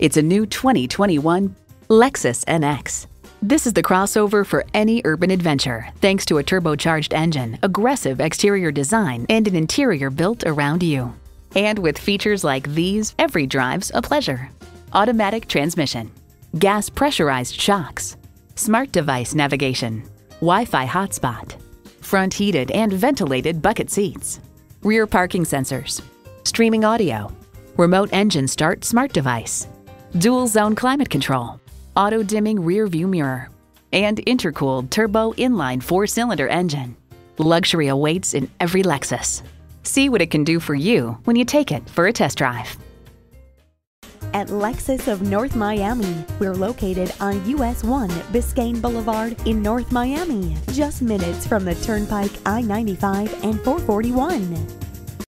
It's a new 2021 Lexus NX. This is the crossover for any urban adventure, thanks to a turbocharged engine, aggressive exterior design, and an interior built around you. And with features like these, every drive's a pleasure. Automatic transmission, gas pressurized shocks, smart device navigation, Wi-Fi hotspot, front heated and ventilated bucket seats, rear parking sensors, streaming audio, remote engine start smart device, dual zone climate control, auto-dimming rear-view mirror, and intercooled turbo inline four-cylinder engine. Luxury awaits in every Lexus. See what it can do for you when you take it for a test drive. At Lexus of North Miami, we're located on US 1 Biscayne Boulevard in North Miami, just minutes from the Turnpike, I-95 and 441.